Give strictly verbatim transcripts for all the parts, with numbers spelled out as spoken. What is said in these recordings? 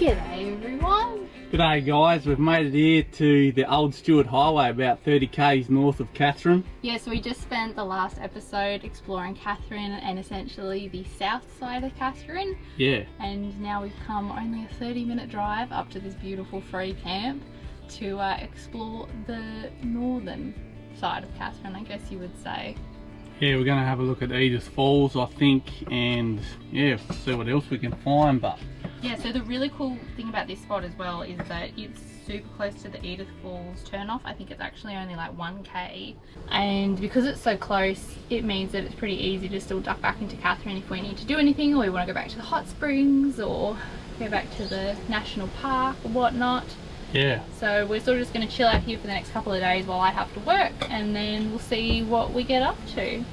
G'day everyone! G'day guys, we've made it here to the Old Stuart Highway, about thirty k's north of Katherine. Yes, we just spent the last episode exploring Katherine and essentially the south side of Katherine. Yeah. And now we've come only a thirty minute drive up to this beautiful free camp to uh, explore the northern side of Katherine, I guess you would say. Yeah, we're going to have a look at Edith Falls, I think, and yeah, see what else we can find. But yeah, so the really cool thing about this spot as well is that it's super close to the Edith Falls turnoff. I think it's actually only like one k. And because it's so close, it means that it's pretty easy to still duck back into Katherine if we need to do anything, or we want to go back to the hot springs or go back to the national park or whatnot. Yeah. So we're sort of just going to chill out here for the next couple of days while I have to work, and then we'll see what we get up to.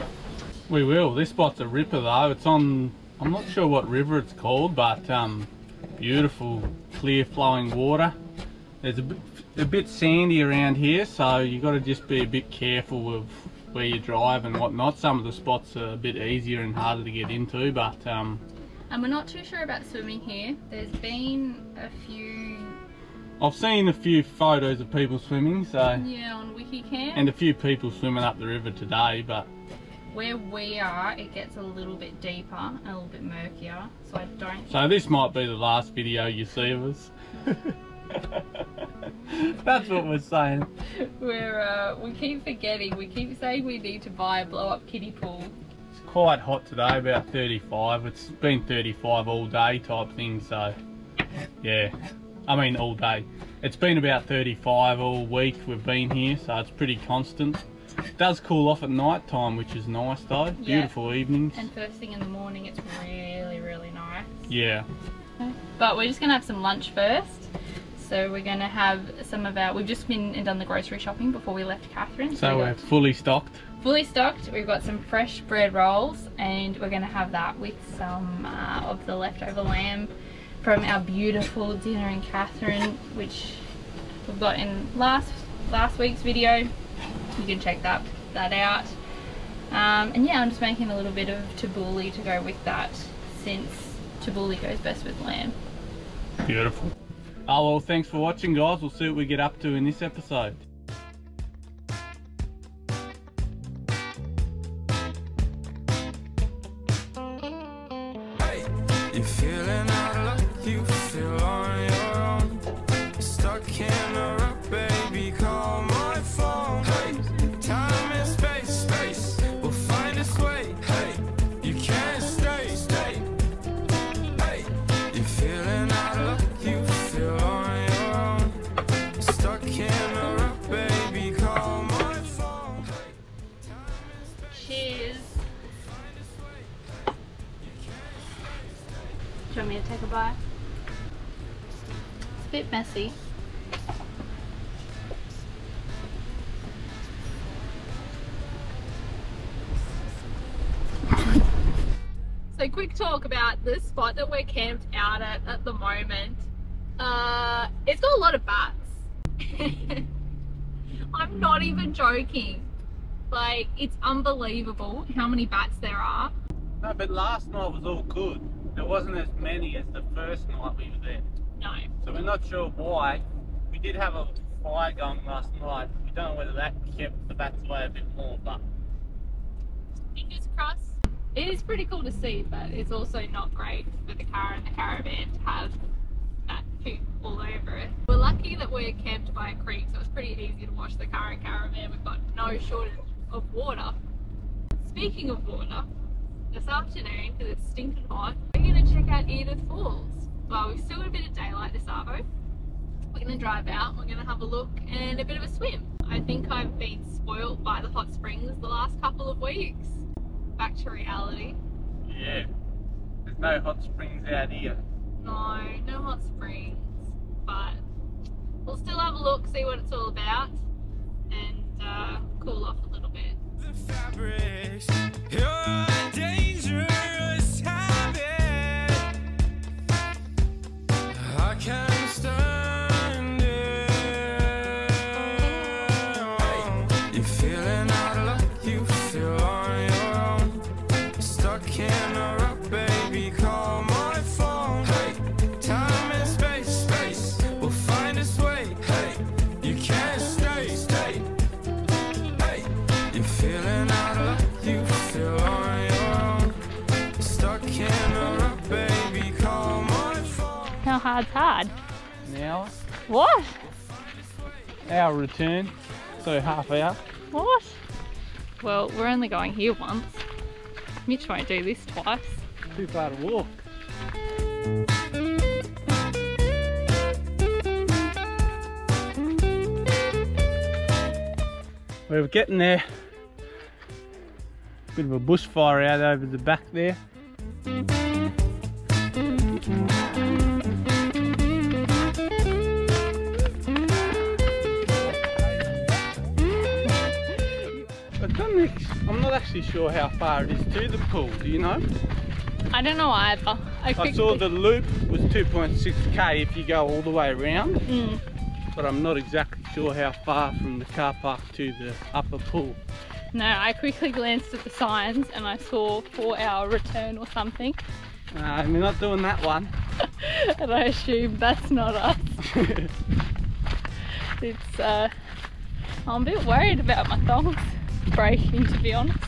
We will. This spot's a ripper though. It's on, I'm not sure what river it's called, but um, beautiful clear flowing water. There's a bit, a bit sandy around here, so you've got to just be a bit careful of where you drive and whatnot. Some of the spots are a bit easier and harder to get into, but um, and we're not too sure about swimming here. There's been a few, I've seen a few photos of people swimming, so yeah, on WikiCamp, and a few people swimming up the river today, but where we are it gets a little bit deeper and a little bit murkier, so I don't so this might be the last video you see of us. That's what we're saying. We're uh, we keep forgetting, we keep saying we need to buy a blow-up kiddie pool. It's quite hot today, about thirty-five. It's been thirty-five all day type thing, so yeah. I mean all day. It's been about thirty-five all week we've been here, so it's pretty constant. It does cool off at night time, which is nice though. Yeah. Beautiful evenings. And first thing in the morning it's really, really nice. Yeah. But we're just going to have some lunch first. So we're going to have some of our... We've just been and done the grocery shopping before we left Katherine. So, so we we're got, fully stocked. Fully stocked. We've got some fresh bread rolls, and we're going to have that with some uh, of the leftover lamb from our beautiful dinner in Katherine, which we've got in last last week's video. You can check that that out. Um, and yeah, I'm just making a little bit of tabbouleh to go with that, since tabbouleh goes best with lamb. Beautiful. Oh well, thanks for watching guys. We'll see what we get up to in this episode. You're feeling out of luck, you feel on your own. Stuck in a rut, baby, call my phone. Hey, time and space, space, we'll find its way. Hey, you can't stay, stay. Hey, you're feeling out of luck, you feel on your own. Stuck in a rut, baby, call my phone. Hey, time and space. Cheers. Do you want me to take a bite? It's a bit messy. So quick talk about this spot that we're camped out at at the moment. Uh, it's got a lot of bats. I'm not even joking. Like, it's unbelievable how many bats there are. No, but last night was all good. There wasn't as many as the first night we were there. No. So we're not sure why. We did have a fire going last night. We don't know whether that kept the bats away a bit more, but fingers crossed. It is pretty cool to see, but it's also not great for the car and the caravan to have that poop all over it. We're lucky that we're camped by a creek, so it's pretty easy to wash the car and caravan. We've got no shortage of water. Speaking of water, this afternoon, because it's stinking hot, we're going to check out Edith Falls. Well, we've still got a bit of daylight this arvo. We're going to drive out, we're going to have a look and a bit of a swim. I think I've been spoiled by the hot springs the last couple of weeks. Back to reality. Yeah, there's no hot springs out here. No, no hot springs, but we'll still have a look, see what it's all about, and uh, cool off a little bit. The fabrics, you're a dangerous habit. I can't stand it. You're feeling out of luck, you feel on your own. Stuck in a rut, baby, call my phone. Hey, time and space. know how it's hard. Now. What? Our return, so half hour. What? Well, we're only going here once. Mitch won't do this twice. Too far to walk. We're getting there. Bit of a bushfire out over the back there. I'm not actually sure how far it is to the pool, do you know? I don't know either. I, I saw the loop was two point six K if you go all the way around, mm. but I'm not exactly sure how far from the car park to the upper pool. No, I quickly glanced at the signs and I saw four hour return or something. Uh, we're not doing that one. And I assume that's not us. It's, uh, I'm a bit worried about my thongs breaking, to be honest.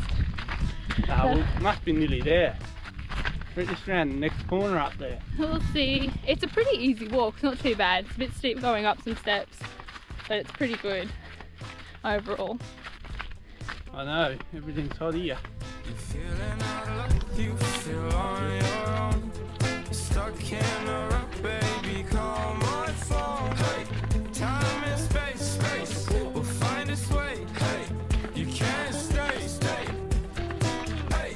Ah, well, it must be nearly there. We're just around the next corner up there. We'll see. It's a pretty easy walk, it's not too bad. It's a bit steep going up some steps, but it's pretty good overall. I know, everything's hot here. You're feeling out like you feel on your own. Stuck in a rock, baby, call my phone. Hey, time and space, space, we'll find its way. Hey, you can't stay, stay. Hey,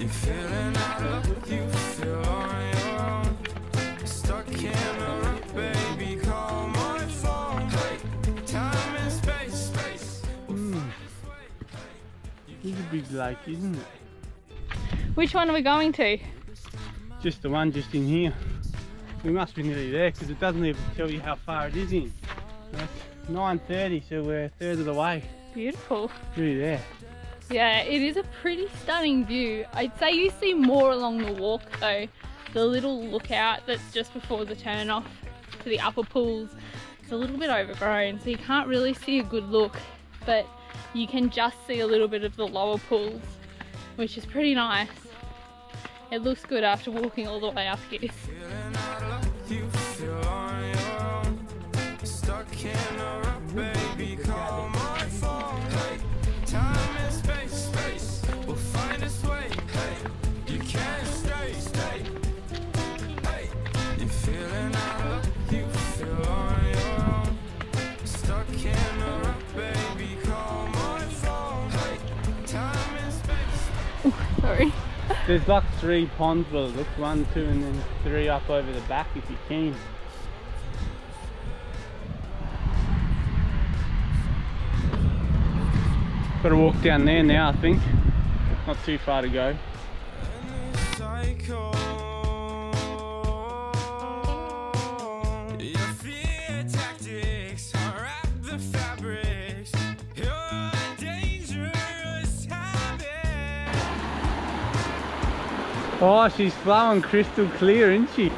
you're feeling out like you feel on your own. Stuck in a rock, baby, call my phone. Hey, time and space, space, we'll find its way. Hey, you can't. It's a big lake, isn't it? Which one are we going to? Just the one just in here. We must be nearly there because it doesn't even tell you how far it is in. That's nine thirty, so we're a third of the way. Beautiful. Really there. Yeah, it is a pretty stunning view. I'd say you see more along the walk though. The little lookout that's just before the turn off to the upper pools. It's a little bit overgrown, so you can't really see a good look, but you can just see a little bit of the lower pools, which is pretty nice. It looks good after walking all the way up here. Ooh, sorry. There's like three ponds, well look, one, two and then three up over the back if you can. Gotta walk down there now I think. Not too far to go. Oh, she's flowing crystal clear, isn't she?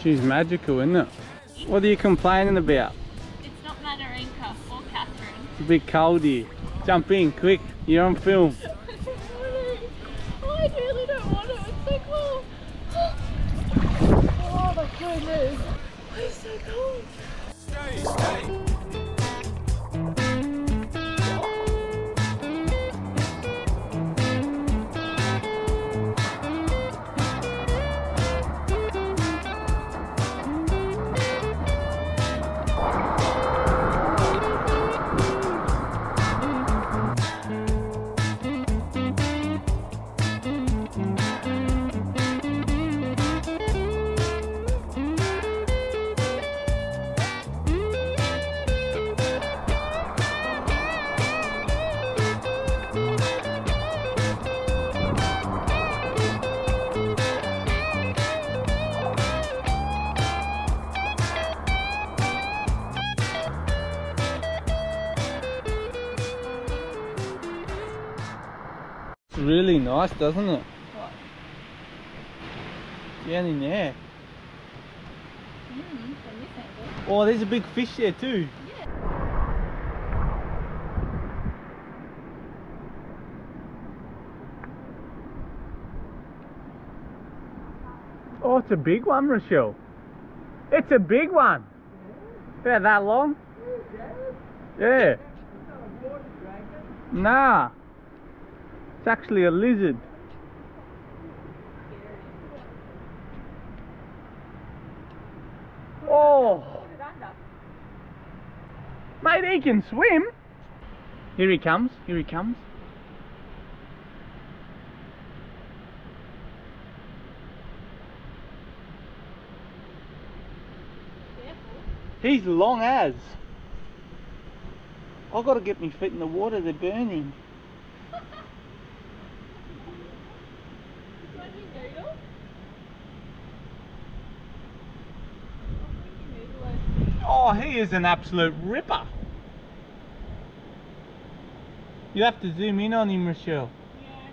She's magical, isn't it? What are you complaining about? It's not Matarinka or Katherine. It's a bit cold here. Jump in, quick. You're on film. Really nice, doesn't it? What? Down in there. Mm, from this angle. Oh, there's a big fish there too. Yeah. Oh, it's a big one, Richelle. It's a big one. Yeah. About that long. Yeah. It's not a water dragon. Nah. It's actually a lizard. Oh! Mate, he can swim! Here he comes, here he comes. He's long as. I've got to get my feet in the water, they're burning. Oh, he is an absolute ripper. You have to zoom in on him, Richelle. Yeah.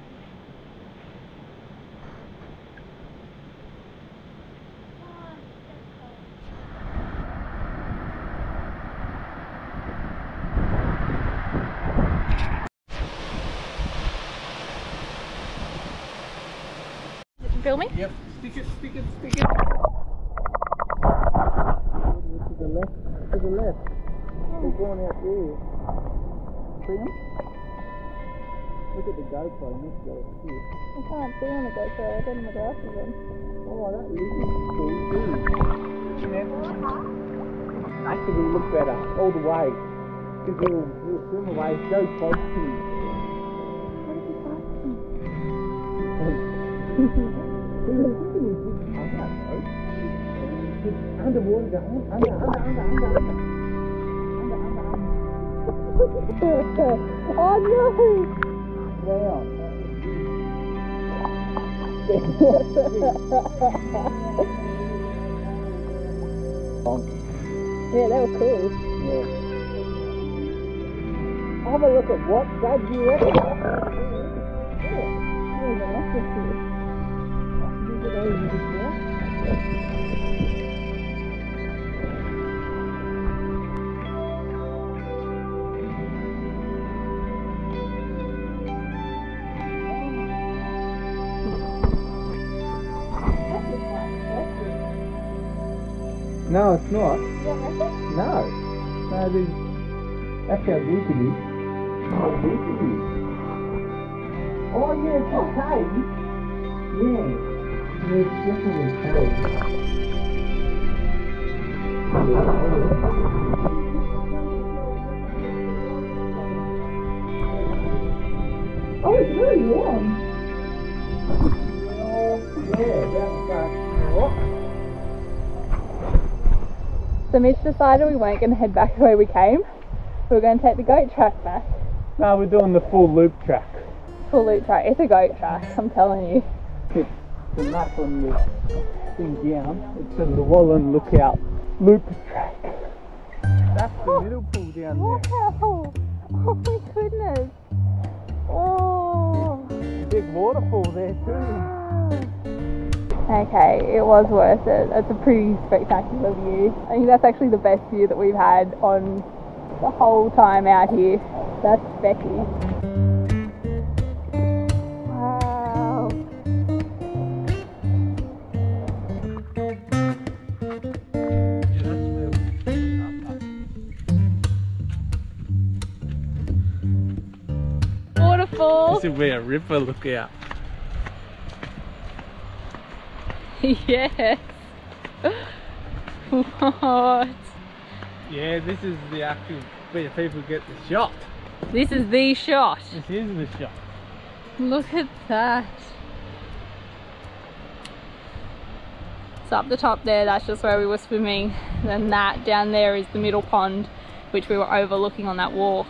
Filming? Yep. Stick it, stick it, stick it. To the left, to the left. They're going out there. See them? Look at the GoPro, Mitch got it here. I can't see on the GoPro, I don't have my glasses on. Oh, that lizard's cool too. Actually, it'll look better, all the way. Because it'll, it'll swim away so close to you. What is he asking? I don't know. Underwater, down, under, under, under, under, under, under, under, under. Oh no! Down. Yeah, that was cool. Yeah. Have a look at what grabs you up. Yeah. Yeah. No, it's not. No. No, that's how deep it is. How deep it is. Oh yeah, it's okay. Yeah. Yeah, it's definitely okay. Oh, it's really warm. Oh, yeah, that's right. So Mitch decided we weren't going to head back the way we came. We were going to take the goat track back. No, we're doing the full loop track. Full loop track. It's a goat track, I'm telling you. It's the map on the thing down. It's the Llewellyn Lookout Loop Track. That's the oh, middle pool down wow. there. Wow! Oh my goodness! Oh! There's a big waterfall there too. Wow. Okay, it was worth it. It's a pretty spectacular view. I think that's actually the best view that we've had on the whole time out here. That's Becky. Wow. Waterfall. This will be a ripper lookout. Yes. What? Yeah, this is the actual where people get the shot. This is the shot. This is the shot. Look at that. So up the top there, that's just where we were swimming. Then that down there is the middle pond, which we were overlooking on that walk.